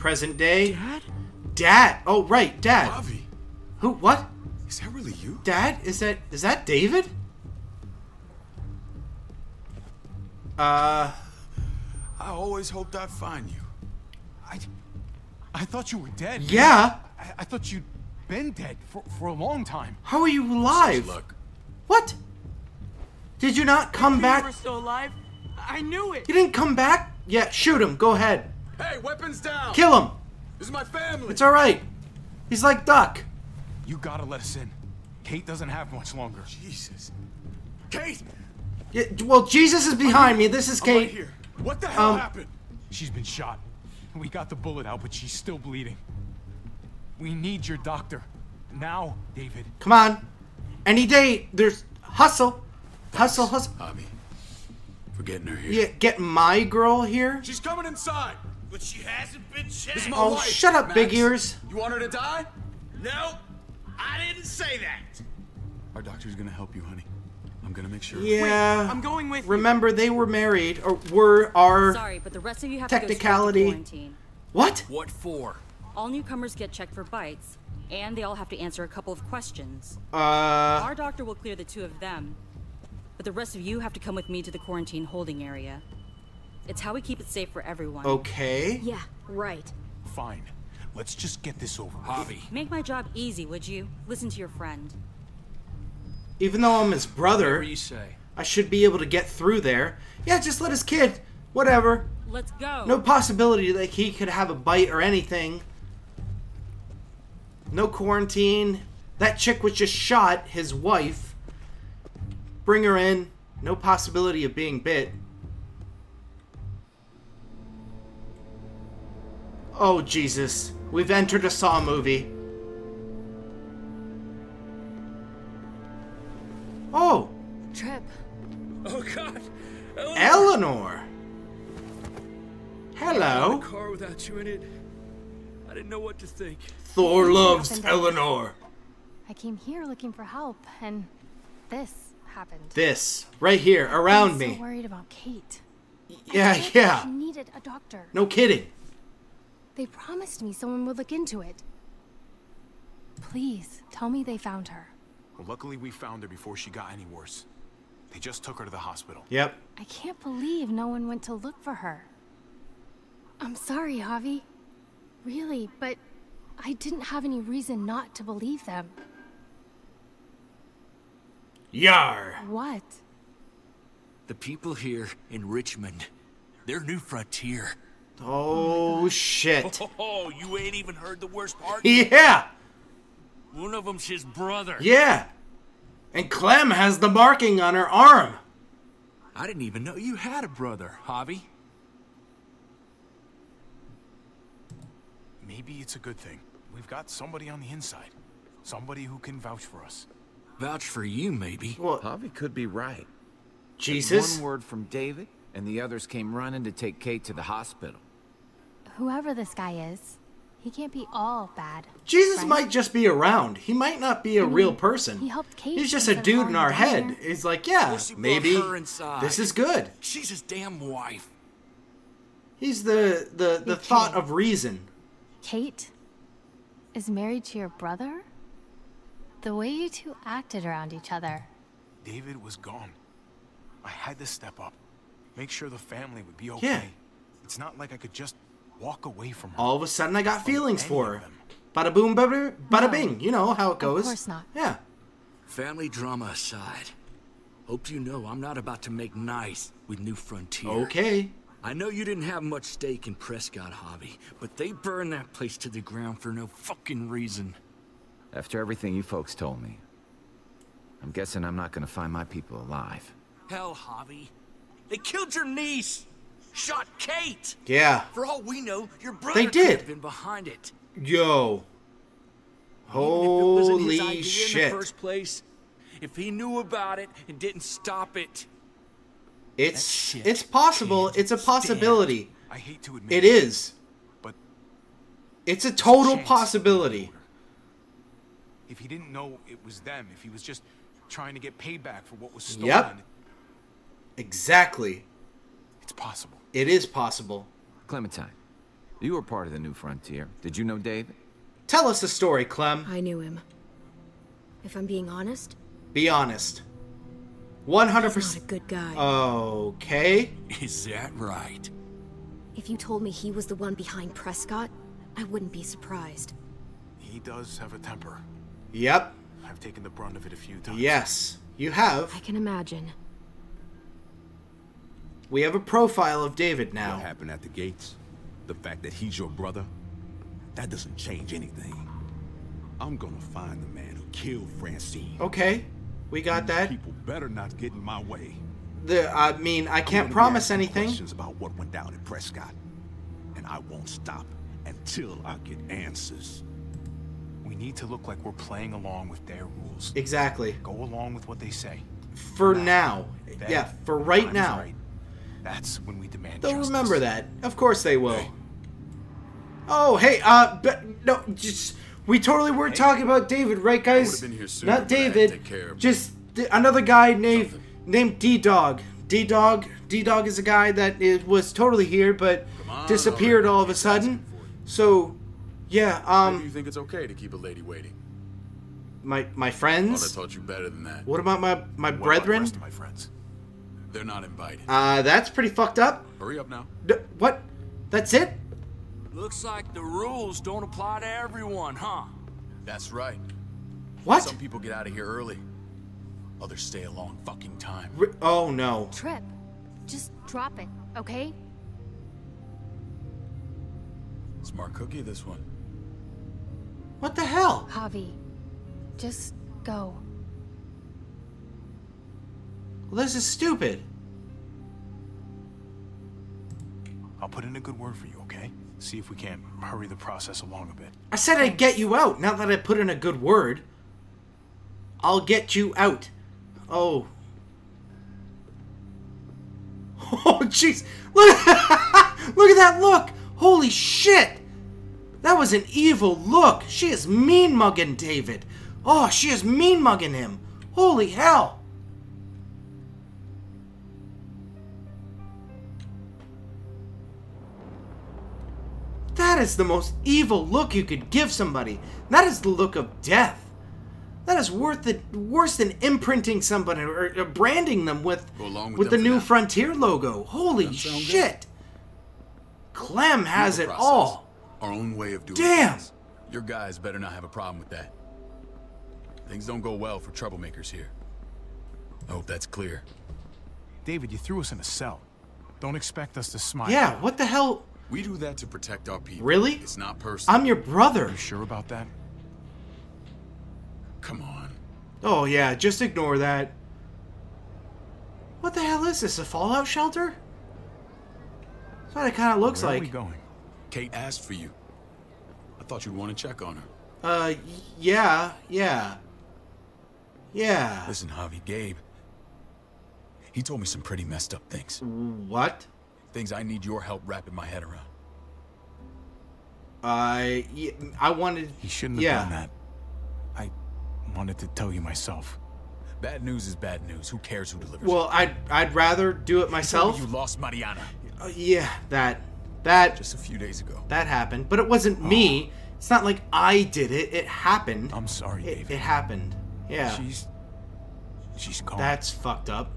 Present day. Dad? Dad. Oh, right. Dad. Javi. Who? What? Is that really you? Dad? Is that David? I always hoped I'd find you. I thought you were dead. Yeah. I thought you'd been dead for a long time. How are you alive? Look. What? Did you not come back? You were still alive. I knew it. You didn't come back? Yeah, shoot him. Go ahead. Hey, weapons down. Kill him. This is my family. It's all right. He's like Duck. You gotta let us in. Kate doesn't have much longer. Jesus. Kate. Yeah, well, Jesus is behind me. This is Kate. I'm right here. What the hell happened? She's been shot. We got the bullet out, but she's still bleeding. We need your doctor now, David. Come on. Any day. There's hustle. Hustle, hustle. Javi, for getting her here. Yeah, get my girl here. She's coming inside. But she hasn't been checked. Oh, wife, shut up, Max. Big ears. You want her to die? No, I didn't say that. Our doctor's gonna help you, honey. I'm gonna make sure. Yeah. Wait, I'm going with you. Remember, they were married, or were our. Sorry, but the rest of you have technicality. To go to quarantine. What? What for? All newcomers get checked for bites, and they all have to answer a couple of questions. Our doctor will clear the two of them. But the rest of you have to come with me to the quarantine holding area. It's how we keep it safe for everyone. Okay. Yeah, right. Fine. Let's just get this over. Javi. Make my job easy, would you? Listen to your friend. Even though I'm his brother, whatever you say. I should be able to get through there. Yeah, just let his kid. Whatever. Let's go. No possibility that he could have a bite or anything. No quarantine. That chick was just shot, his wife. Bring her in. No possibility of being bit. Oh, Jesus. We've entered a Saw movie. Oh. Trip. Oh, God. Eleanor. Hello. The car without you in it. I didn't know what to think. Thor loves Eleanor. I came here looking for help, and this. Happened. This right here around me. I'm so worried about Kate. Yeah, yeah. She needed a doctor. No kidding. They promised me someone would look into it. Please tell me they found her. Well, luckily we found her before she got any worse. They just took her to the hospital. Yep. I can't believe no one went to look for her. I'm sorry, Javi. Really, but I didn't have any reason not to believe them. Yar! What? The people here in Richmond, they're New Frontier. Oh, shit. Oh, you ain't even heard the worst part? Yeah! One of them's his brother. Yeah! And Clem has the marking on her arm. I didn't even know you had a brother, Javi. Maybe it's a good thing. We've got somebody on the inside. Somebody who can vouch for us. Vouch for you, maybe. Well, Javi could be right. Jesus. One word from David, and the others came running to take Kate to the hospital. Whoever this guy is, he can't be all bad. Jesus might just be around. He might not be a real person. He helped Kate. He's just a dude in our head. He's like, yeah, maybe this is good. She's his damn wife. He's the thought of reason. Kate is married to your brother? The way you two acted around each other. David was gone. I had to step up. Make sure the family would be okay. Yeah. It's not like I could just walk away from her. All of a sudden I got feelings for her. Bada boom, bada bing. You know how it goes. Of course not. Yeah. Family drama aside, hope you know I'm not about to make nice with New Frontier. Okay. I know you didn't have much stake in Prescott, Javi, but they burned that place to the ground for no fucking reason. After everything you folks told me, I'm guessing I'm not gonna find my people alive. Hell, Javi. They killed your niece! Shot Kate! Yeah. For all we know, your brother could have been behind it. Yo. Holy shit. In the first place, if he knew about it and didn't stop it. It's possible. It's a possibility. I hate to admit it. It is. But it's a total possibility. If he didn't know it was them, if he was just trying to get payback for what was stolen. Yep. Exactly. It's possible. It is possible. Clementine, You were part of the New Frontier. Did you know David? Tell us the story, Clem. I knew him. If I'm being honest. Be honest. 100%. He's not a good guy. Okay. Is that right? If you told me he was the one behind Prescott, I wouldn't be surprised. He does have a temper. Yep. I've taken the brunt of it a few times. Yes, you have. I can imagine. We have a profile of David now. What happened at the gates? The fact that he's your brother? That doesn't change anything. I'm gonna find the man who killed Francine. Okay, we got that. People better not get in my way. I mean, I can't promise anything. Questions about what went down at Prescott, and I won't stop until I get answers. We need to look like we're playing along with their rules. Exactly. Go along with what they say. For now. Yeah, for right now. Right. That's when we demand justice. They'll remember that. Of course they will. Hey. Oh, hey, but no, just we totally weren't talking about David, right, guys? Not David. Just another guy named D-Dog. D-Dog is a guy that was totally here but disappeared all of a sudden. So yeah, do you think it's okay to keep a lady waiting? My friends? Well, I taught you better than that. What about my brethren? About the rest of my friends? They're not invited. That's pretty fucked up. Hurry up now. What? That's it? Looks like the rules don't apply to everyone, huh? That's right. What? Some people get out of here early. Others stay a long fucking time. Oh no. Trip. Just drop it, okay? Smart cookie, this one. What the hell? Javi, just go. Well, this is stupid. I'll put in a good word for you, okay? See if we can't hurry the process along a bit. I said I'd get you out, not that I put in a good word. I'll get you out. Oh. Oh, jeez. Look at that look. Holy shit. That was an evil look. She is mean mugging David. Oh, she is mean mugging him. Holy hell. That is the most evil look you could give somebody. That is the look of death. That is worse than imprinting somebody or branding them with the New Frontier logo. Holy shit. Clem has it all. Our own way of doing it. Damn. Your guys better not have a problem with that. Things don't go well for troublemakers here. I hope that's clear. David, you threw us in a cell. Don't expect us to smile. Yeah, what the hell? We do that to protect our people. Really? It's not personal. I'm your brother. Are you sure about that? Come on. Oh yeah, just ignore that. What the hell is this? A fallout shelter? That's what it kind of looks like. Where are we going? Kate asked for you. I thought you'd want to check on her. Yeah. Listen, Javi, Gabe. He told me some pretty messed up things. What? Things I need your help wrapping my head around. I wanted... He shouldn't have done that. I wanted to tell you myself. Bad news is bad news. Who cares who delivers? Well, I'd rather do it myself. You lost Mariana. Yeah, that... Just a few days ago. That happened. But it wasn't me. It's not like I did it. It happened. I'm sorry, David. It happened. Yeah. She's gone. That's fucked up.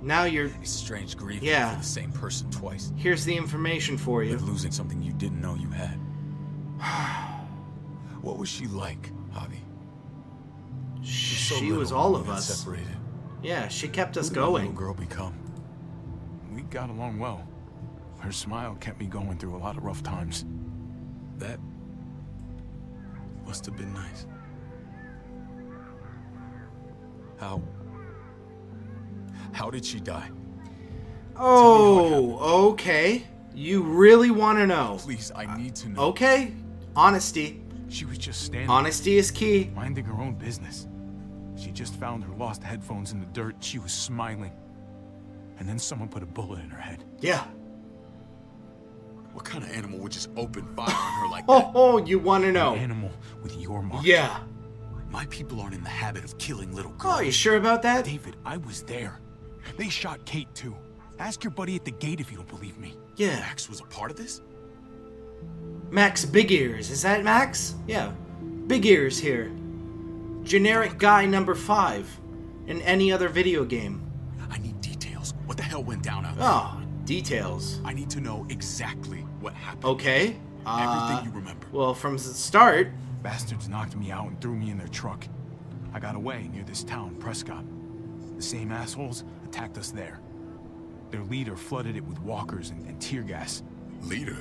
Now you're... It's strange grieving for the same person twice. Here's the information for you. With losing something you didn't know you had. What was she like, Javi? She was all of us. Separated. Yeah, she kept us going. Who did that little girl become? We got along well. Her smile kept me going through a lot of rough times. That must have been nice. How did she die? Oh, okay. You really want to know? Please, I need to know. Okay. Honesty. She was just standing. Honesty is key. Minding her own business. She just found her lost headphones in the dirt. She was smiling. And then someone put a bullet in her head. Yeah. What kind of animal would just open fire on her like that? Oh, you want to know? An animal with your mark. Yeah. My people aren't in the habit of killing little girls. Oh, you sure about that? David, I was there. They shot Kate, too. Ask your buddy at the gate if you don't believe me. Yeah. Max was a part of this? Max Big Ears. Is that Max? Yeah. Big Ears here. Generic guy number 5 in any other video game. I need details. What the hell went down out there? Oh, details. I need to know exactly what happened. Okay. Everything you remember. Well, from the start... Bastards knocked me out and threw me in their truck. I got away near this town, Prescott. The same assholes attacked us there. Their leader flooded it with walkers and tear gas. Leader?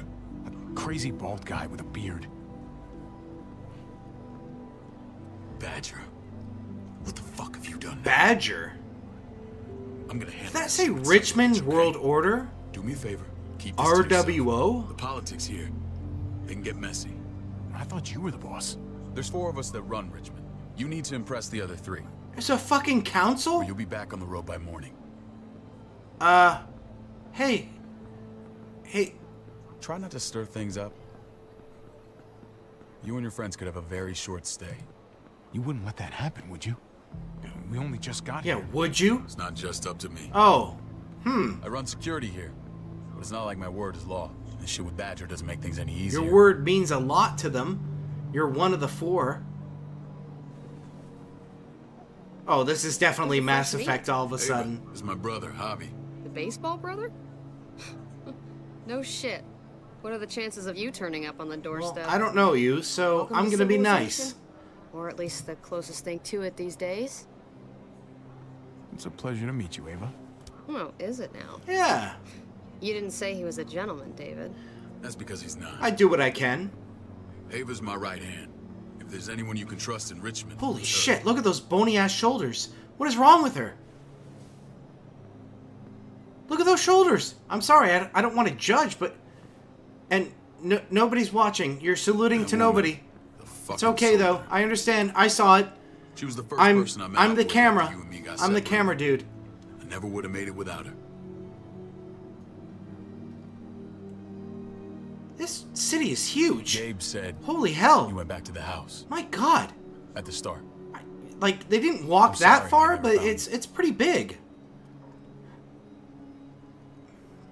A crazy bald guy with a beard. Badger? What the fuck have you done now? Badger? I'm gonna handle that. Say this. Richmond okay. World Order? Do me a favor. Keep this RWO? The politics here. They can get messy. I thought you were the boss. There's 4 of us that run Richmond. You need to impress the other 3. There's a fucking council? Or you'll be back on the road by morning. Hey. Try not to stir things up. You and your friends could have a very short stay. You wouldn't let that happen, would you? We only just got here. Yeah, would you? It's not just up to me. Oh. I run security here. But it's not like my word is law. This shit with Badger doesn't make things any easier. Your word means a lot to them. You're one of the 4. Oh, this is definitely Mass Effect all of a sudden. This is my brother, Javi. The baseball brother? No shit. What are the chances of you turning up on the doorstep? Well, I don't know you, so welcome I'm gonna be nice. Or at least the closest thing to it these days. It's a pleasure to meet you, Ava. Oh, is it now? Yeah. You didn't say he was a gentleman, David. That's because he's not. I do what I can. Ava's my right hand. If there's anyone you can trust in Richmond... Holy shit, look at those bony-ass shoulders. What is wrong with her? Look at those shoulders. I'm sorry, I don't want to judge, but... And nobody's watching. You're saluting to nobody. It's okay, though. I understand. I saw it. She was the first person I met. I'm the camera. I'm the camera dude. I never would have made it without her. This city is huge. Gabe said, holy hell. You went back to the house. My God. At the start. Like, they didn't walk that far, but it's pretty big.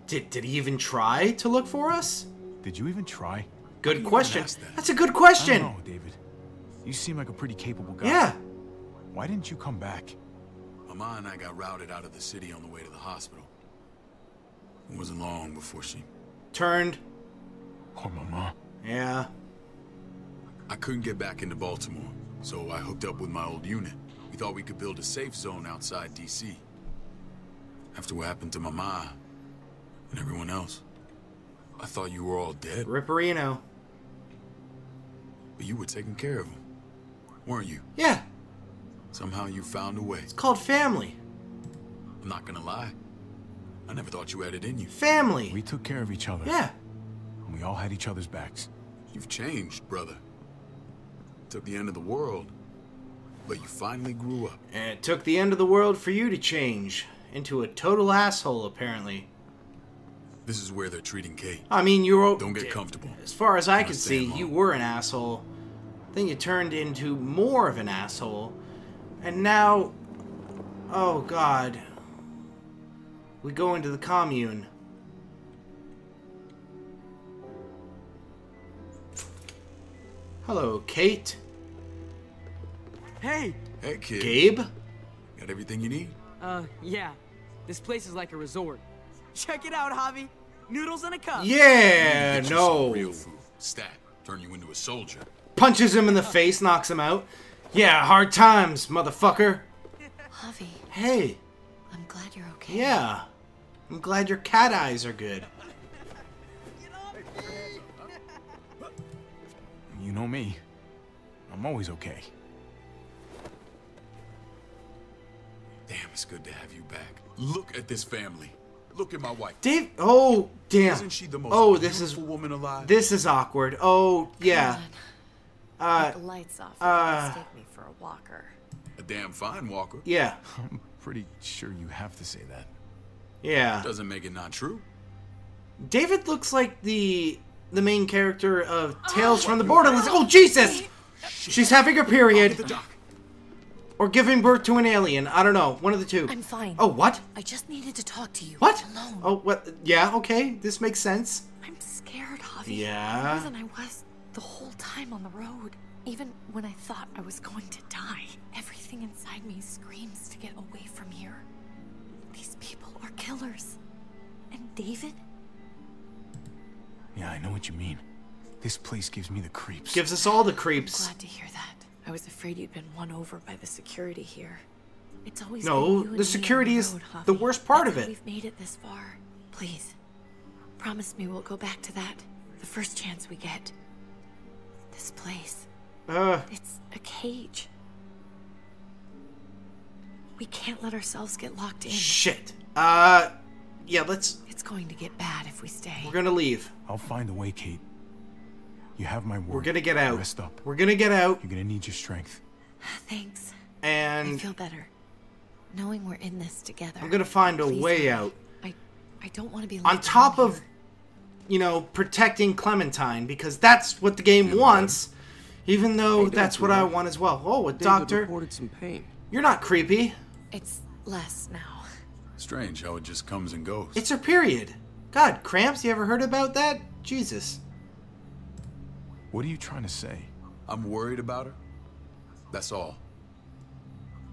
Did he even try to look for us? Did you even try? Good question. That's a good question. I don't know, David. You seem like a pretty capable guy. Yeah. Why didn't you come back? Mama and I got routed out of the city on the way to the hospital. It wasn't long before she... Turned... Poor Mama. Yeah. I couldn't get back into Baltimore, so I hooked up with my old unit. We thought we could build a safe zone outside D.C. After what happened to Mama and everyone else, I thought you were all dead. Ripperino. But you were taking care of them, weren't you? Yeah. Somehow you found a way. It's called family. I'm not gonna lie. I never thought you had it in you. Family. We took care of each other. Yeah. We all had each other's backs. You've changed, brother. It took the end of the world, but you finally grew up. And it took the end of the world for you to change into a total asshole, apparently. This is where they're treating Kate. I mean, you were... Don't get comfortable. As far as I could see, you were an asshole. Then you turned into more of an asshole. And now... Oh, God. We go into the commune. Hello, Kate. Hey! Hey, kid. Gabe? Got everything you need? Yeah. This place is like a resort. Check it out, Javi. Noodles in a cup. Yeah, no. Real food. Stat. Turn you into a soldier. Punches him in the face, knocks him out. Yeah, hard times, motherfucker. Javi. Hey. I'm glad you're okay. Yeah. I'm glad your cat eyes are good. You know me. I'm always okay. Damn, it's good to have you back. Look at this family. Look at my wife. Dave, oh, damn. Isn't she the most beautiful woman alive? This is awkward. Oh, yeah. The lights off. Please take me for a walker. A damn fine walker. Yeah. I'm pretty sure you have to say that. Yeah. Doesn't make it not true. David looks like the main character of Tales from the Borderlands. Oh, Jesus! Shit. She's having her period. or giving birth to an alien. I don't know. One of the two. I'm fine. Oh, what? I just needed to talk to you. What? Alone. Oh, what? Yeah, okay. This makes sense. I'm scared, Javi. Yeah. More than I was the whole time on the road. Even when I thought I was going to die. Everything inside me screams to get away from here. These people are killers. And David? Yeah, I know what you mean. This place gives me the creeps. Gives us all the creeps. I'm glad to hear that. I was afraid you'd been won over by the security here. It's always no. The security is the worst part of it. We've made it this far. Please, promise me we'll go back to that the first chance we get. This place. It's a cage. We can't let ourselves get locked in. Shit. Yeah. Let's. It's going to get bad if we stay. We're gonna leave. I'll find a way, Kate. You have my word. We're gonna get out. Rest up. We're gonna get out. You're gonna need your strength. Thanks. And I feel better knowing we're in this together. I'm gonna find a way out. I don't want to be on top of, you know, protecting Clementine, because that's what the game wants. Even though that's what I want as well. Oh, a doctor. Reported some pain. You're not creepy. It's less now. Strange how it just comes and goes. It's her period. God, cramps. You ever heard about that? Jesus. What are you trying to say? I'm worried about her. That's all.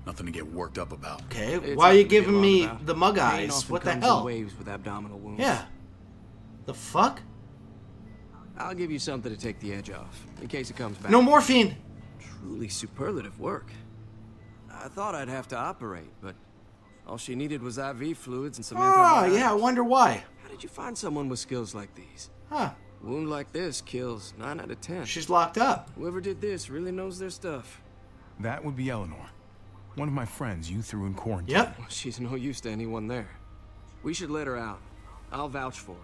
Nothing to get worked up about. Okay, it's why are you giving me the mug eyes? What the hell? Waves with abdominal wounds. Yeah. The fuck? I'll give you something to take the edge off, in case it comes back. No morphine! Truly superlative work. I thought I'd have to operate, but all she needed was IV fluids and some antibiotics. Oh, yeah, I wonder why. How did you find someone with skills like these? Huh. Wound like this kills 9 out of 10. She's locked up. Whoever did this really knows their stuff. That would be Eleanor, one of my friends you threw in quarantine. Yep. Well, she's no use to anyone there. We should let her out. I'll vouch for her.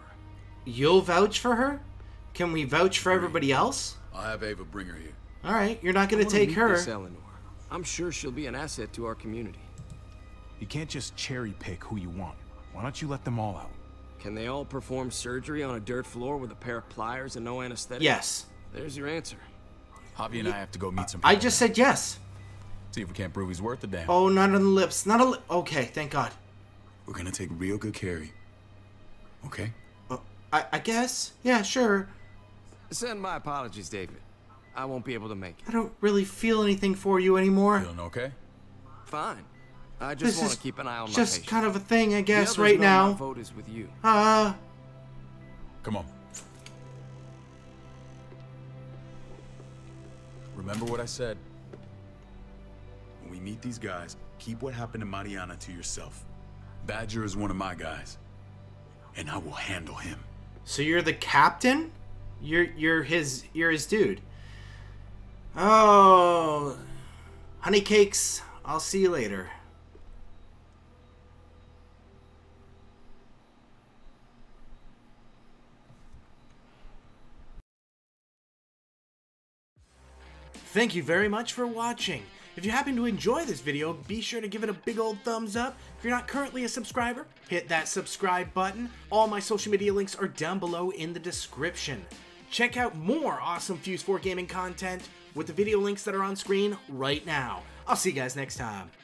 You'll vouch for her? Can we vouch for everybody else? I'll have Ava bring her here. All right, you're not going to take her. This Eleanor. I'm sure she'll be an asset to our community. You can't just cherry pick who you want. Why don't you let them all out? Can they all perform surgery on a dirt floor with a pair of pliers and no anesthetic? Yes. There's your answer. Javi and I have to go meet some people. I just said yes. See if we can't prove he's worth the damn. Oh, not on the lips. Not on okay, thank God. We're going to take real good care of you. Okay? I guess. Yeah, sure. Send my apologies, David. I won't be able to make it. I don't really feel anything for you anymore. Feeling okay? Fine. I just want to keep an eye on my patient. Just kind of a thing, I guess, right now. My vote is with you. Come on. Remember what I said. When we meet these guys, keep what happened to Mariana to yourself. Badger is one of my guys, and I will handle him. So you're the captain? You're his dude. Oh, honey cakes. I'll see you later. Thank you very much for watching. If you happen to enjoy this video, be sure to give it a big old thumbs up. If you're not currently a subscriber, hit that subscribe button. All my social media links are down below in the description. Check out more awesome Fuse4Gaming content with the video links that are on screen right now. I'll see you guys next time.